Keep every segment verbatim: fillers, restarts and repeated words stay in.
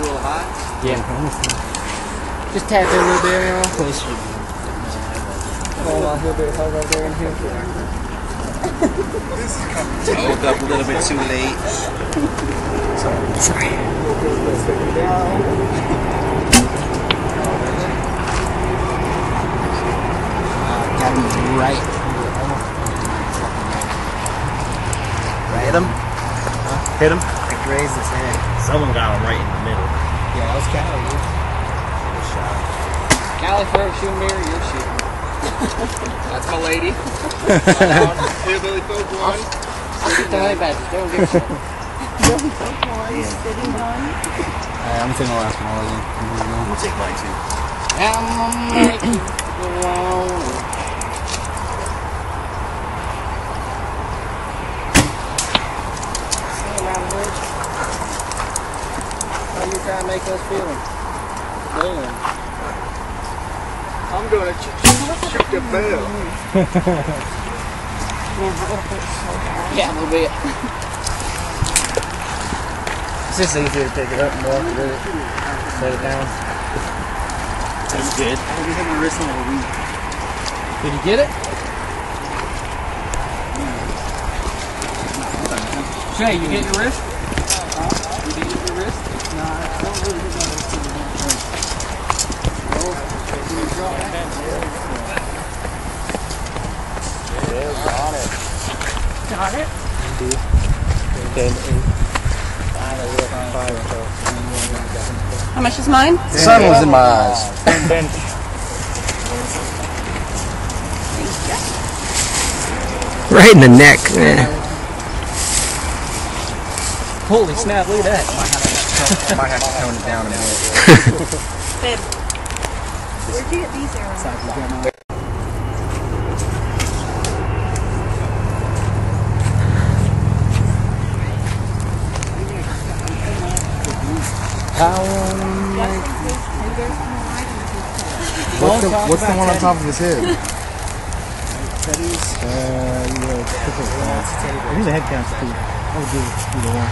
little hot? Yeah. Just tap it a little bit, you know? Hold on, he'll be hard right there in here. I woke up a little bit too late. Sorry. Uh, got me right. Hit him? Huh? Hit him? Like raised his hand. Someone got him right in the middle. Yeah, that was Callie. Good shot. Callie, first shooting mirror, you're shooting. That's my lady. Hillbilly folk one. I'll get the high badges. Don't get shot. Hillbilly folk one. Sitting one. Alright, I'm taking the last one. I'm gonna take mine too. I'm gonna make you alone. Trying to make us feel them. Damn. I'm going to ch ch shoot the bell. Yeah, a little bit. It's just easier to pick it up and walk through it. Set it down. That's good. I think you hit my wrist on a week. Did you get it? Shay, you get your wrist? You get your wrist? Nah, I don't really think I was doing that thing. Oh, can you drop that? Yeah, yeah, got it. Got it? Indeed. Okay, how much is mine? The sun was in my eyes. Thank you. Right in the neck, man. Holy snap, look at that. I might have to tone it down a minute. Babe, where'd you get these arrows? How what's the, what's the one on top of his head? uh, yeah, here's a head count. That would do the one.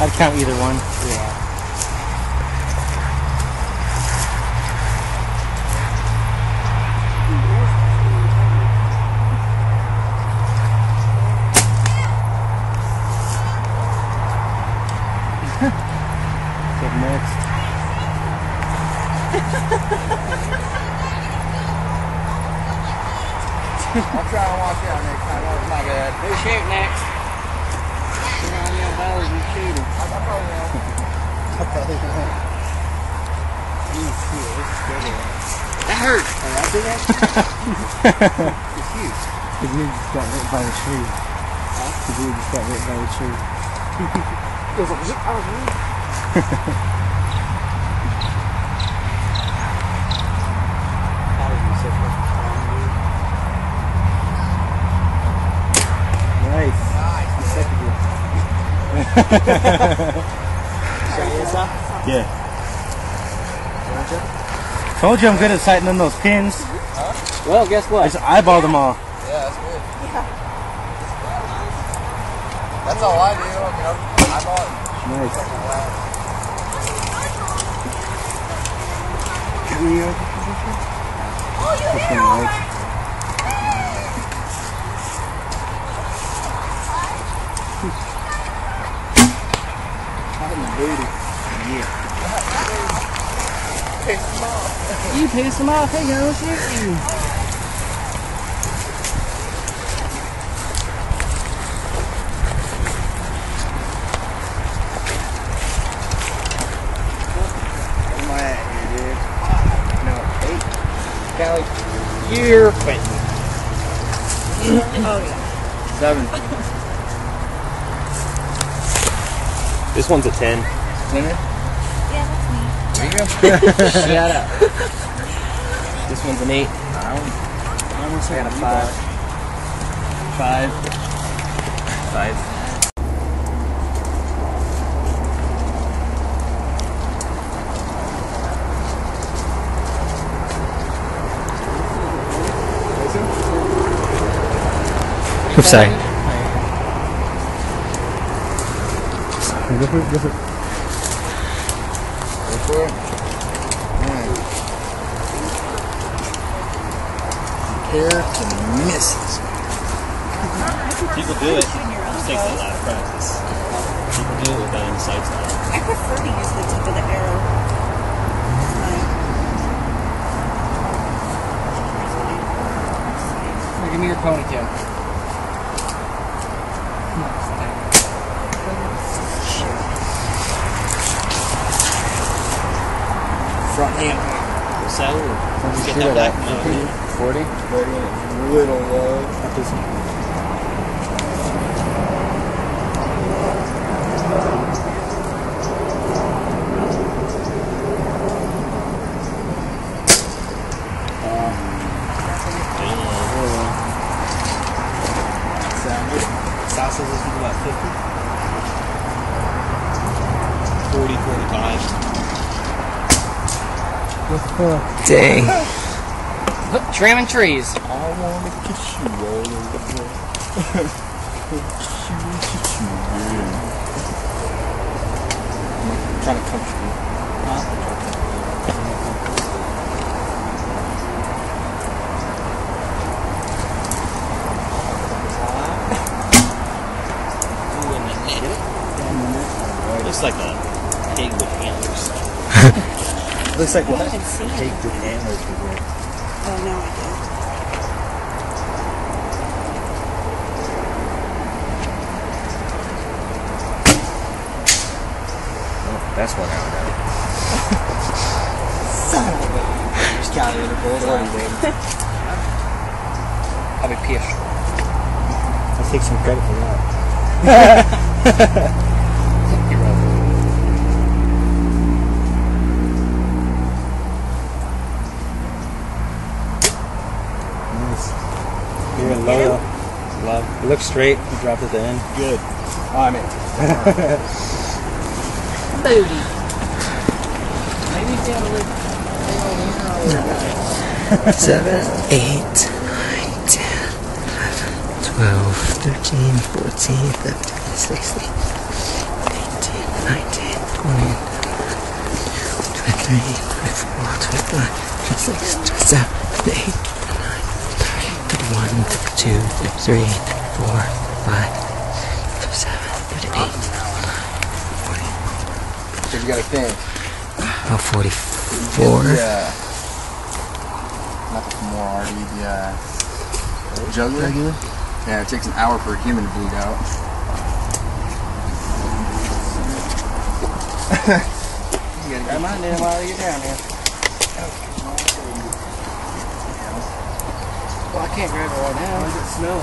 I'd count either one. Yeah. I'll try to walk out next time. That was my bad. Who's shooting next? That hurt. Did I do that? It's huge. The dude just got hit by the tree. Huh? The dude just got hit by the tree. It was like, I was weak. That was me so much fun, dude. Nice. Nice. You said it. Yeah. Told you I'm good at tightening those pins. Huh? Well, guess what? I just eyeball them all. Yeah, that's good. Yeah. That's all I do. You know, eyeball it. Nice. Can we open the position? Oh, you did it all right. Hot in the booty. Yeah. You piss him off, hey, girl, shoot you. Where am I at here, dude? No, eight. Callie, you're wait. Oh, yeah. Seven. This one's a ten. Winner? Shut up. This one's an eight. I almost got a five. Five. Five. Move side. Go for it, go for it. Go for it. Prepare to miss it. People do it. It takes a lot of practice. People do it without any sights on it. I prefer to use the tip of the arrow. Give me your ponytail. Front hand. What's that? Let's get that back. forty? forty? forty. Little low. At this one. Sal says this one's about fifty, forty, forty-five. What the fuck? Dang. Look, trimming trees. I wanna kiss you all over there. Kiss you, kiss you, yeah. I'm trying to comfort you. Looks like a pig with antlers. Looks like what? A pig with antlers. Oh no, I don't. Oh, that's one out of it. Son of a bitch. Just got it in a bowl of baby. I'll be pissed. I'll take some credit for that. You're in low. Love. It looks straight. You dropped at the end. Good. I'm it. Booty. Maybe you down a little. seven, eight, nine, ten, eleven, twelve, thirteen, fourteen, fifteen, sixteen, seventeen, eighteen, nineteen, twenty, twenty-one, twenty-two, twenty-three, twenty-four, twenty-five, twenty-six, twenty-seven, twenty-eight. one, two, three, four, five, six, seven, eight, nine, so you got a thing. About forty-four. Yeah. Nothing more already. The uh, juggler. Regular? Yeah, it takes an hour for a human to bleed out. You gotta get mine in while you're down there. Well, I can't grab it right now. How does it smell?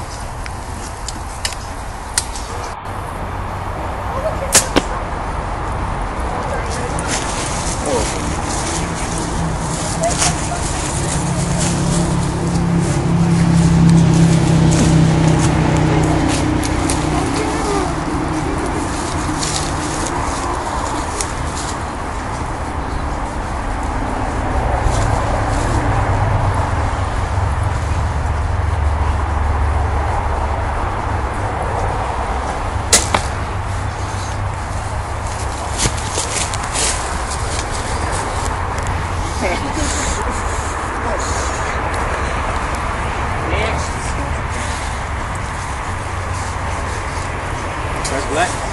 Black. Yeah.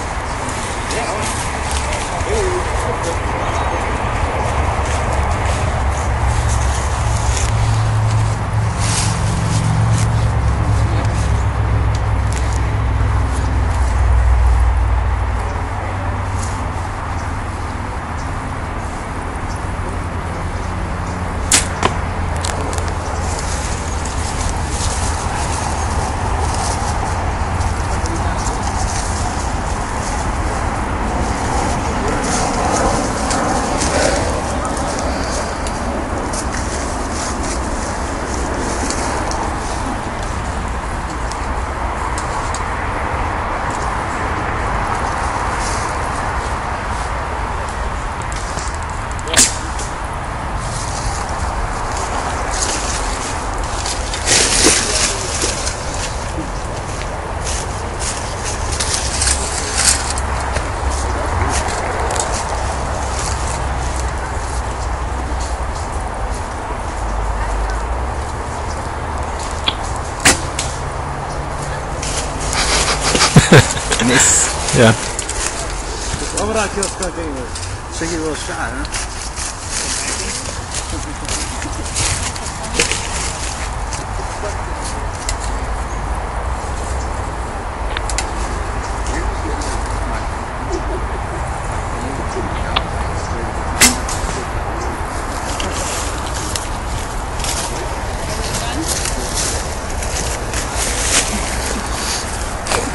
in this. Yeah. Thinking it was shot, huh?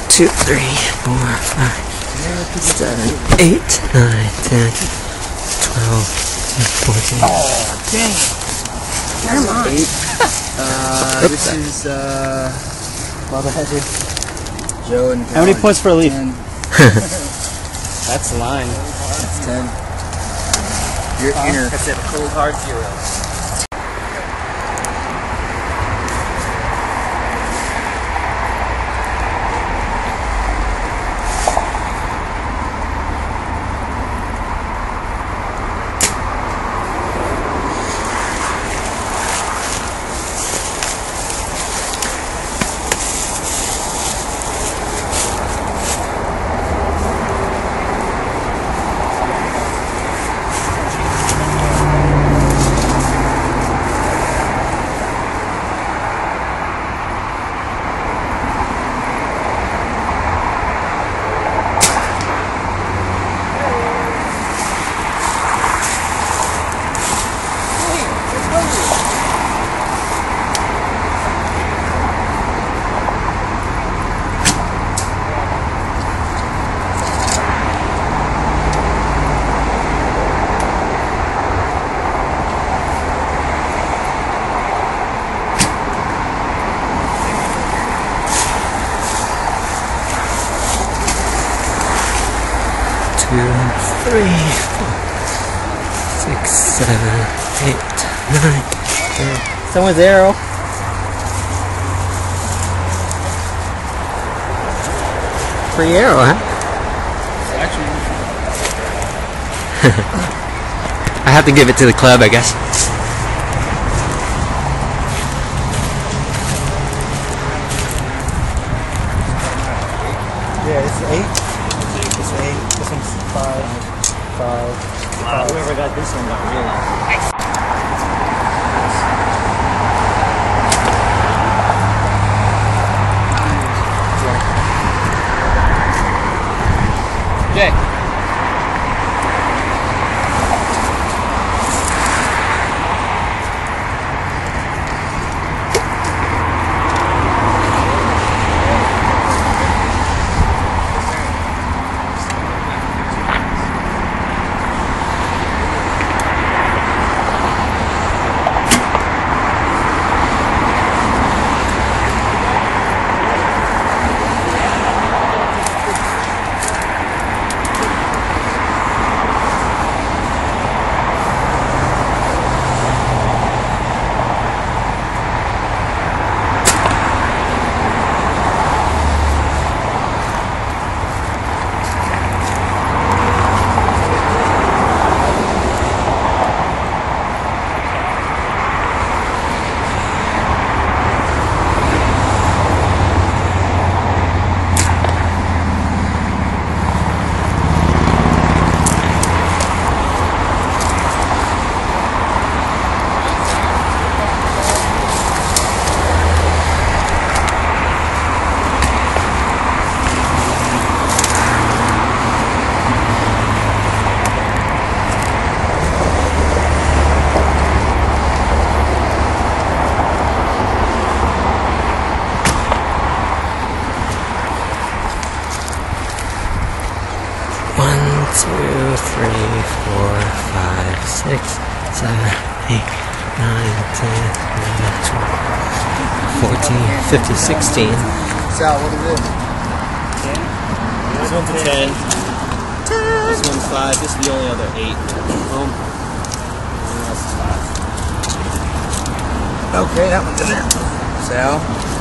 Two, three, four, five, seven, eight, nine, ten, twelve, fourteen. Oh, dang! Come on. Eight. uh, this that. is uh, Bubba Hedger, Joe, and Colin. How many points for a leaf? That's lying. That's ten. Your um, inner. That's it. Cold hard zero. Two, three, four, six, seven, eight, nine, ten. Someone's arrow. Free arrow, huh? Actually, I have to give it to the club, I guess. Yeah, it's eight. This one's eight, this one's five, five, wow, five. Whoever got this one got really nice. Jay. Two, three, four, five, six, seven, eight, nine, ten, eleven, twelve, fourteen, fifteen, sixteen. Sal, what is this? Ten. This one's a ten. ten. This one's five. This is the only other eight. Boom. Everything else is five. Okay, that one's in there. Sal.